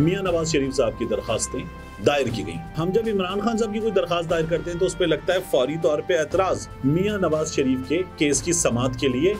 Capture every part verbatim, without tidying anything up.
मियां नवाज शरीफ साहब की दरखास्तें दायर की गई। हम जब इमरान खान साहब की कोई दरखास्त दायर करते हैं तो उस पर लगता है फौरी तौर पे एतराज। मियां नवाज शरीफ के केस की समाअत के लिए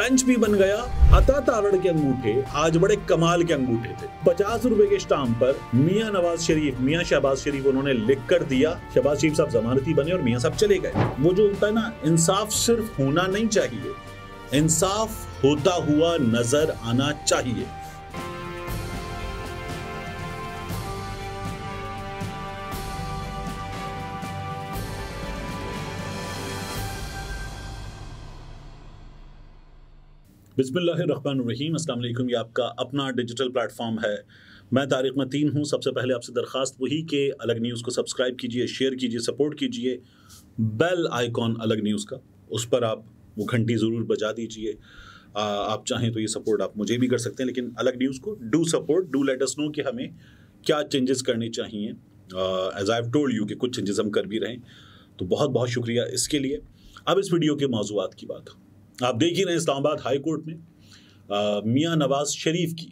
बेंच भी बन गया। अता तारड़ के अंगूठे आज बड़े कमाल के अंगूठे थे। पचास रुपए के स्टाम्प पर मियां नवाज शरीफ, मियां शहबाज शरीफ उन्होंने लिख कर दिया। शहबाज शरीफ साहब जमानती बने और मियां साहब चले गए। वो जो होता है ना, इंसाफ सिर्फ होना नहीं चाहिए, इंसाफ होता हुआ नजर आना चाहिए। बिस्मिल्लाहिर्रहमानिर्रहीम। अस्सलाम वालेकुम। ये आपका अपना डिजिटल प्लेटफॉर्म है। मैं तारिक मतीन हूँ। सबसे पहले आपसे दरख्वास्त वही कि अलग न्यूज़ को सब्सक्राइब कीजिए, शेयर कीजिए, सपोर्ट कीजिए। बेल आइकॉन अलग न्यूज़ का, उस पर आप वो घंटी ज़रूर बजा दीजिए। आप चाहें तो ये सपोर्ट आप मुझे भी कर सकते हैं, लेकिन अलग न्यूज़ को do support, do let us know कि हमें क्या चेंजेस करने चाहिए। As I have told you कि कुछ चेंजेस हम कर भी रहे हैं, तो बहुत बहुत शुक्रिया इसके लिए। अब इस वीडियो के मौजूद की बात, आप देख ही रहे हैं इस्लामाबाद हाई कोर्ट में मियां नवाज शरीफ की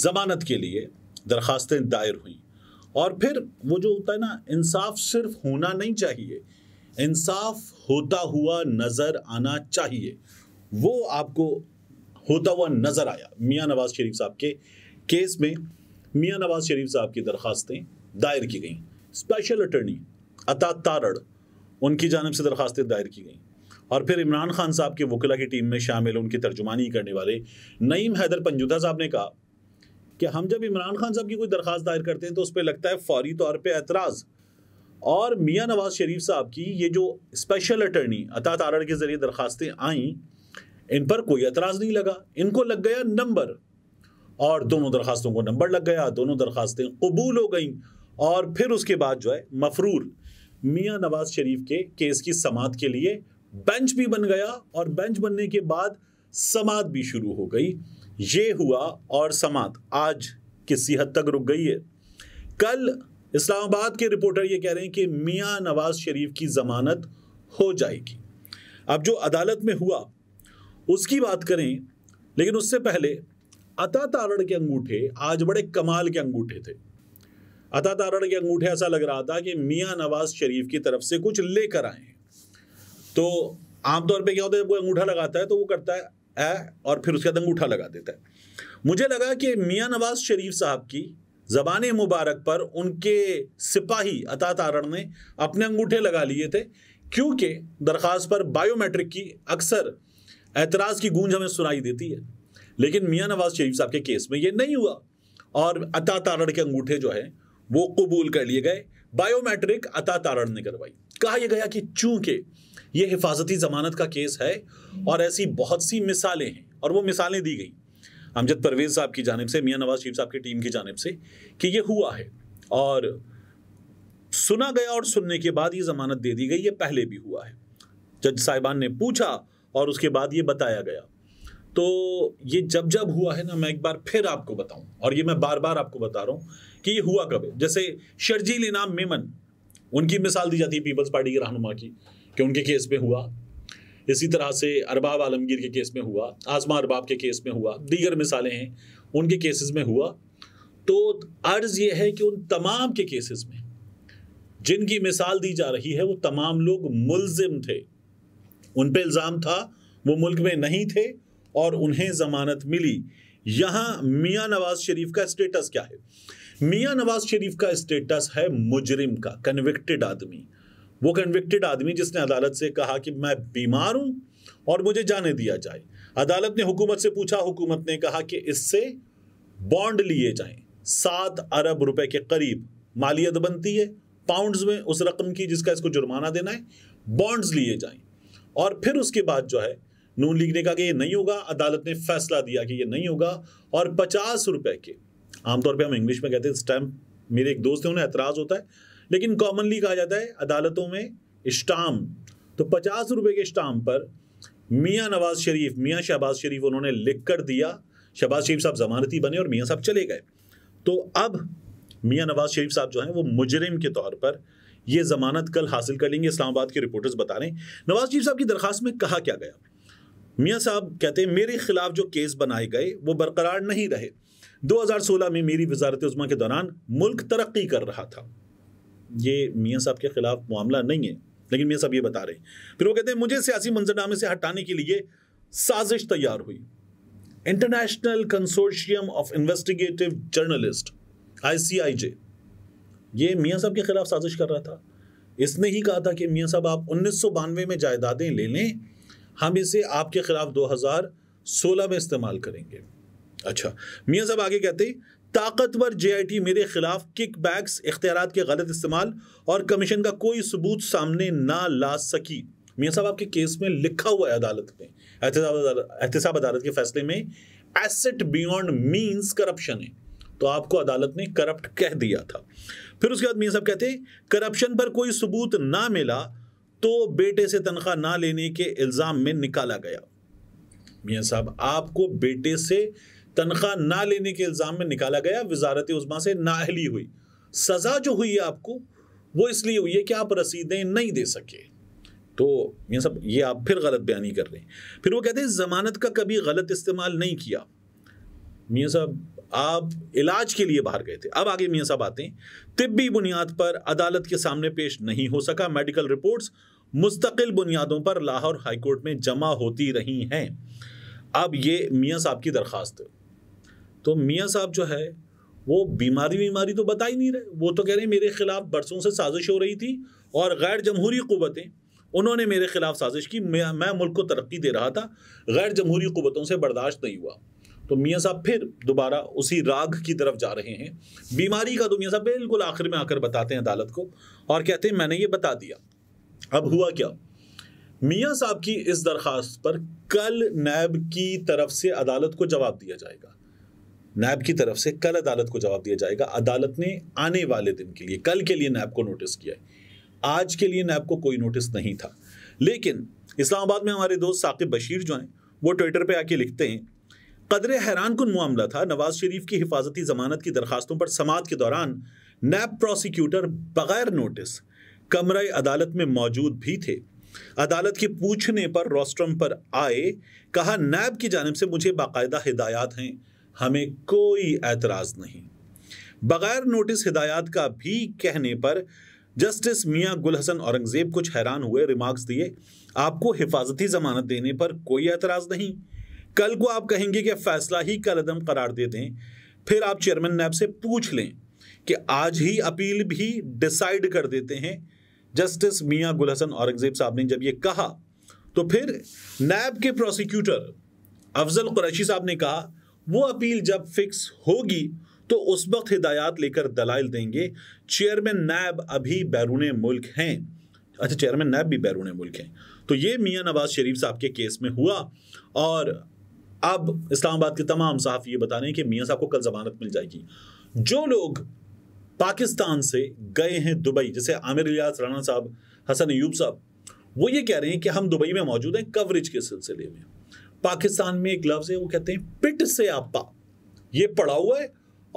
ज़मानत के लिए दरखास्तें दायर हुई। और फिर वो जो होता है ना, इंसाफ सिर्फ होना नहीं चाहिए, इंसाफ होता हुआ नज़र आना चाहिए। वो आपको होता हुआ नज़र आया मियां नवाज शरीफ साहब के केस में। मियां नवाज शरीफ साहब की दरखास्तें दायर की गई। स्पेशल अटर्नी अता तारड़, उनकी जानिब से दरखास्तें दायर की गई। और फिर इमरान खान साहब के वकिला की टीम में शामिल, उनकी तर्जुमानी करने वाले नईम हैदर पंजुथा साहब ने कहा कि हम जब इमरान खान साहब की कोई दरख्वास्त दायर करते हैं तो उस पर लगता है फौरी तौर पे एतराज़। और मियां नवाज शरीफ साहब की ये जो स्पेशल अटर्नी अता तारड़ के ज़रिए दरखास्तें आईं, इन पर कोई एतराज़ नहीं लगा। इनको लग गया नंबर, और दोनों दरख्वास्तों को नंबर लग गया, दोनों दरख्वास्तें कबूल हो गईं। और फिर उसके बाद जो है मफरूर मियां नवाज शरीफ के केस की समाअत के लिए बेंच भी बन गया, और बेंच बनने के बाद समाअत भी शुरू हो गई। ये हुआ, और समाअत आज किसी हद तक रुक गई है। कल इस्लामाबाद के रिपोर्टर ये कह रहे हैं कि मियां नवाज शरीफ की ज़मानत हो जाएगी। अब जो अदालत में हुआ उसकी बात करें, लेकिन उससे पहले अता तारड़ के अंगूठे आज बड़े कमाल के अंगूठे थे। अता तारड़ के अंगूठे ऐसा लग रहा था कि मियां नवाज शरीफ की तरफ से कुछ लेकर आए। तो आमतौर पे क्या होता है, जब कोई अंगूठा लगाता है तो वो करता है ए और फिर उसके बाद अंगूठा लगा देता है। मुझे लगा कि मियां नवाज शरीफ साहब की ज़बान मुबारक पर उनके सिपाही अता तारड़ ने अपने अंगूठे लगा लिए थे, क्योंकि दरख्वास्त पर बायोमेट्रिक की अक्सर एतराज़ की गूंज हमें सुनाई देती है। लेकिन मियां नवाज शरीफ साहब के केस में ये नहीं हुआ, और अता तारड़ के अंगूठे जो है वो कबूल कर लिए गए। बायोमेट्रिक अता तारड़ ने करवाई। कहा यह गया कि चूँकि ये हिफाजती ज़मानत का केस है, और ऐसी बहुत सी मिसालें हैं, और वो मिसालें दी गई अमजद परवेज़ साहब की जानिब से, मियां नवाज शरीफ साहब की टीम की जानिब से, कि ये हुआ है और सुना गया, और सुनने के बाद ये ज़मानत दे दी गई। ये पहले भी हुआ है, जज साहिबान ने पूछा और उसके बाद ये बताया गया। तो ये जब जब हुआ है ना, मैं एक बार फिर आपको बताऊँ, और ये मैं बार बार आपको बता रहा हूँ कि ये हुआ कब है। जैसे शर्जील इनाम मेमन, उनकी मिसाल दी जाती है पीपल्स पार्टी की रहनुमा की, कि उनके केस में हुआ। इसी तरह से अरबाब आलमगीर के केस में हुआ, आज़म अरबाब के केस में हुआ, दीगर मिसालें हैं, उनके केसेस में हुआ। तो अर्ज़ ये है कि उन तमाम के केसेस में जिनकी मिसाल दी जा रही है, वो तमाम लोग मुल्ज़िम थे, उन पे इल्ज़ाम था, वो मुल्क में नहीं थे और उन्हें ज़मानत मिली। यहाँ मियां नवाज शरीफ का स्टेटस क्या है? मियां नवाज शरीफ का स्टेटस है मुजरिम का, कन्विक्टेड आदमी। वो कन्विक्टेड आदमी जिसने अदालत से कहा कि मैं बीमार हूँ और मुझे जाने दिया जाए। अदालत ने हुकूमत से पूछा, हुकूमत ने कहा कि इससे बॉन्ड लिए जाएं, सात अरब रुपए के करीब मालियत बनती है पाउंड्स में, उस रकम की जिसका इसको जुर्माना देना है, बॉन्ड्स लिए जाएं। और फिर उसके बाद जो है नून लीग ने कहा कि ये नहीं होगा। अदालत ने फैसला दिया कि ये नहीं होगा, और पचास रुपये के, आमतौर पर हम इंग्लिश में कहते हैं स्टैम्प, मेरे एक दोस्त हैं उन्हें एतराज़ होता है, लेकिन कॉमनली कहा जाता है अदालतों में स्टाम्प। तो पचास रुपए के स्टाम्प पर मियां नवाज शरीफ, मियां शहबाज शरीफ उन्होंने लिख कर दिया। शहबाज शरीफ साहब जमानती बने और मियां साहब चले गए। तो अब मियां नवाज शरीफ साहब जो हैं वो मुजरिम के तौर पर ये ज़मानत कल हासिल कर लेंगे, इस्लामाबाद के रिपोर्टर्स बता रहे हैं। नवाज शरीफ साहब की दरख्वास्त में कहा क्या गया? मियां साहब कहते हैं मेरे खिलाफ जो केस बनाए गए वो बरकरार नहीं रहे। दो हज़ार सोलह में मेरी वजारत उज़्मा के दौरान मुल्क तरक्की कर रहा था। ये मियाँ साहब के खिलाफ मामला नहीं है, लेकिन मियाँ साहब ये बता रहे हैं। फिर वो कहते हैं मुझे सियासी मंजरनामे से हटाने के लिए साजिश तैयार हुई। International consortium of investigative journalist I C I J, ये मियाँ साहब के खिलाफ साजिश कर रहा था। इसने ही कहा था कि मियाँ साहब आप उन्नीस सौ बानवे में जायदादें ले लें, हम इसे आपके खिलाफ दो हज़ार सोलह में इस्तेमाल करेंगे। अच्छा, मियाँ साहब आगे कहते ताकतवर जे आई टी मेरे खिलाफ किकबैक्स, इख्तियारात के गलत इस्तेमाल और कमीशन का कोई सबूत सामने ना ला सकी। मियाँ साहब आपके केस में लिखा हुआ है अदालत में, एहतसाब अदालत के फैसले में, एसेट बियॉन्ड मीन्स करप्शन है, तो आपको अदालत ने करप्ट कह दिया था। फिर उसके बाद मियाँ साहब कहते करप्शन पर कोई सबूत ना मिला तो बेटे से तनख्वाह ना लेने के इल्ज़ाम में निकाला गया। मियाँ साहब आपको बेटे से तनख्वाह ना लेने के इल्ज़ाम में निकाला गया, वजारत उज़्मा से नाअहली हुई। सज़ा जो हुई है आपको वो इसलिए हुई है कि आप रसीदें नहीं दे सके। तो मियाँ साहब ये आप फिर गलत बयानी कर रहे हैं। फिर वो कहते हैं ज़मानत का कभी गलत इस्तेमाल नहीं किया। मियाँ साहब आप इलाज के लिए बाहर गए थे। अब आगे मियाँ साहब आते हैं, तिब्बी बुनियाद पर अदालत के सामने पेश नहीं हो सका। मेडिकल रिपोर्ट्स मुस्तकिल बुनियादों पर लाहौर हाईकोर्ट में जमा होती रही हैं। अब ये मियाँ साहब की दरख्वास्त, तो मियाँ साहब जो है वो बीमारी बीमारी तो बता ही नहीं रहे, वो तो कह रहे हैं मेरे खिलाफ बरसों से साजिश हो रही थी और गैर जमहूरी कुव्वतें, उन्होंने मेरे खिलाफ साजिश की, मैं, मैं मुल्क को तरक्की दे रहा था, गैर जमहूरी कुव्वतों से बर्दाश्त नहीं हुआ। तो मियाँ साहब फिर दोबारा उसी राग की तरफ जा रहे हैं। बीमारी का तो मियाँ साहब बिल्कुल आखिर में आकर बताते हैं अदालत को और कहते हैं मैंने ये बता दिया। अब हुआ क्या, मियाँ साहब की इस दरख्वास्त पर कल नैब की तरफ से अदालत को जवाब दिया जाएगा। नैब की तरफ से कल अदालत को जवाब दिया जाएगा। अदालत ने आने वाले दिन के लिए, कल के लिए नैब को नोटिस किया है, आज के लिए नैब को कोई नोटिस नहीं था। लेकिन इस्लामाबाद में हमारे दोस्त साकिब बशीर जो हैं वो ट्विटर पर आके लिखते हैं, कदरे हैरानकुन मामला था। नवाज शरीफ की हिफाजती जमानत की दरखास्तों पर समाअत के दौरान नैब प्रोसिक्यूटर बगैर नोटिस कमरे अदालत में मौजूद भी थे। अदालत के पूछने पर रोस्ट्रम पर आए, कहा नैब की जानिब से मुझे बाकायदा हिदायत हैं, हमें कोई एतराज़ नहीं। बगैर नोटिस हिदायत का भी कहने पर जस्टिस मियां गुल हसन औरंगज़ेब कुछ हैरान हुए, रिमार्क्स दिए, आपको हिफाजती जमानत देने पर कोई एतराज़ नहीं, कल को आप कहेंगे कि फैसला ही कलअदम करार दे दें, फिर आप चेयरमैन नैब से पूछ लें कि आज ही अपील भी डिसाइड कर देते हैं। जस्टिस मियां गुल हसन औरंगज़ेब साहब ने जब ये कहा तो फिर नैब के प्रोसिक्यूटर अफजल कुरैशी साहब ने कहा वो अपील जब फिक्स होगी तो उस वक्त हिदायत लेकर दलाइल देंगे, चेयरमैन नैब अभी बैरून मुल्क हैं। अच्छा, चेयरमैन नैब भी बैरून मुल्क हैं। तो ये मियाँ नवाज शरीफ साहब के केस में हुआ। और अब इस्लामाबाद के तमाम साहब ये बता रहे हैं कि मियाँ साहब को कल जमानत मिल जाएगी। जो लोग पाकिस्तान से गए हैं दुबई, जैसे आमिर इलियास राणा साहब, हसन अयूब साहब, वो ये कह रहे हैं कि हम दुबई में मौजूद हैं कवरेज के सिलसिले में। पाकिस्तान में एक लफ्ज़ है, वो कहते हैं पिट से आपा, ये पड़ा हुआ है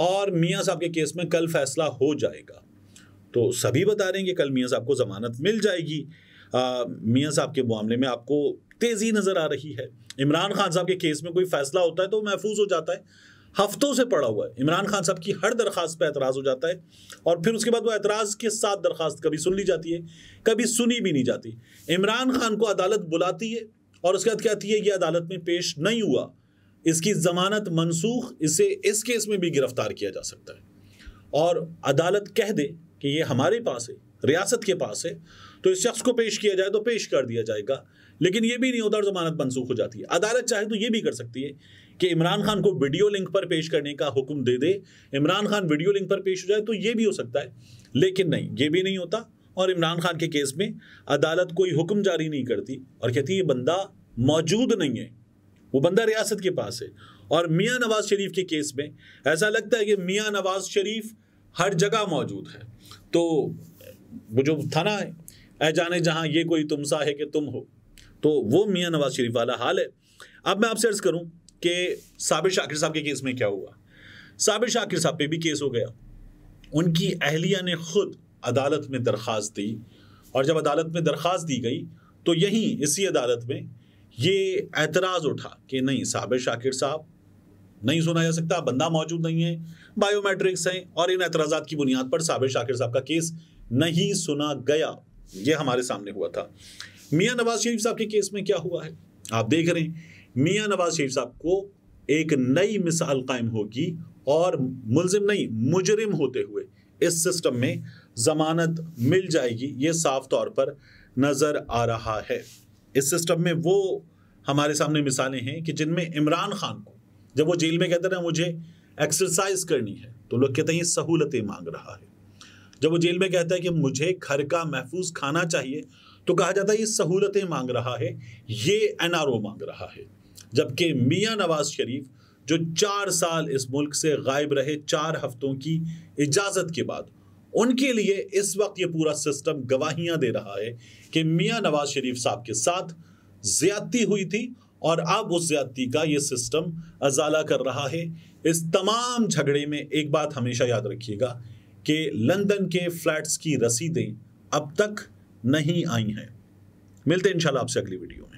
और मियाँ साहब के केस में कल फैसला हो जाएगा। तो सभी बता रहे हैं कि कल मियाँ साहब को ज़मानत मिल जाएगी। मियाँ साहब के मामले में आपको तेज़ी नज़र आ रही है। इमरान खान साहब के केस में कोई फैसला होता है तो महफूज हो जाता है, हफ्तों से पड़ा हुआ है। इमरान खान साहब की हर दरख्वास्त पर एतराज़ हो जाता है और फिर उसके बाद वो एतराज़ के साथ दरख्वास्त कभी सुन ली जाती है, कभी सुनी भी नहीं जाती। इमरान खान को अदालत बुलाती है और उसके बाद कहती है ये अदालत में पेश नहीं हुआ, इसकी ज़मानत मनसूख, इसे इस केस में भी गिरफ्तार किया जा सकता है। और अदालत कह दे कि ये हमारे पास है, रियासत के पास है, तो इस शख्स को पेश किया जाए तो पेश कर दिया जाएगा, लेकिन ये भी नहीं होता और ज़मानत मनसूख हो जाती है। अदालत चाहे तो ये भी कर सकती है कि इमरान खान को वीडियो लिंक पर पेश करने का हुक्म दे दे। इमरान खान वीडियो लिंक पर पेश हो जाए तो ये भी हो सकता है, लेकिन नहीं, ये भी नहीं होता। और इमरान खान के केस में अदालत कोई हुक्म जारी नहीं करती और कहती है ये बंदा मौजूद नहीं है, वो बंदा रियासत के पास है। और मियाँ नवाज शरीफ के केस में ऐसा लगता है कि मियाँ नवाज शरीफ हर जगह मौजूद है। तो वो जो थाना है, ऐ जाने जहाँ ये कोई तुम सा है कि तुम हो, तो वो मियाँ नवाज शरीफ वाला हाल है। अब मैं आपसे अर्ज़ करूँ कि साबिर शाकिर साहब के केस में क्या हुआ। साबिर शाकिर साहब पे भी केस हो गया, उनकी अहलिया ने खुद अदालत में दरख्वास्त दी और जब अदालत में दरख्वास्त दी गई तो यहीं इसी अदालत में ये एतराज़ उठा कि नहीं, साबिर शाकिर साहब नहीं सुना जा सकता, बंदा मौजूद नहीं है, बायोमेट्रिक्स हैं, और इन एतराज़ात की बुनियाद पर साबिर शाकिर साहब का केस नहीं सुना गया। ये हमारे सामने हुआ था। मियां नवाज शरीफ साहब के केस में क्या हुआ है आप देख रहे हैं। मियां नवाज शरीफ साहब को एक नई मिसाल कायम होगी और मुलजिम नहीं मुजरिम होते हुए इस सिस्टम में जमानत मिल जाएगी, ये साफ तौर पर नज़र आ रहा है। इस सिस्टम में वो हमारे सामने मिसालें हैं कि जिनमें इमरान खान को जब वो जेल में कहता था मुझे एक्सरसाइज करनी है तो लोग कहते हैं ये सहूलतें मांग रहा है। जब वो जेल में कहता है कि मुझे घर का महफूज खाना चाहिए तो कहा जाता है ये सहूलतें मांग रहा है, ये एन आर ओ मांग रहा है। जबकि मियां नवाज शरीफ जो चार साल इस मुल्क से गायब रहे, चार हफ्तों की इजाज़त के बाद, उनके लिए इस वक्त ये पूरा सिस्टम गवाहियां दे रहा है कि मियां नवाज शरीफ साहब के साथ ज्यादती हुई थी और अब उस ज्यादती का ये सिस्टम अजाला कर रहा है। इस तमाम झगड़े में एक बात हमेशा याद रखिएगा कि लंदन के फ्लैट्स की रसीदें अब तक नहीं आई हैं। मिलते हैं इंशाल्लाह आपसे अगली वीडियो में।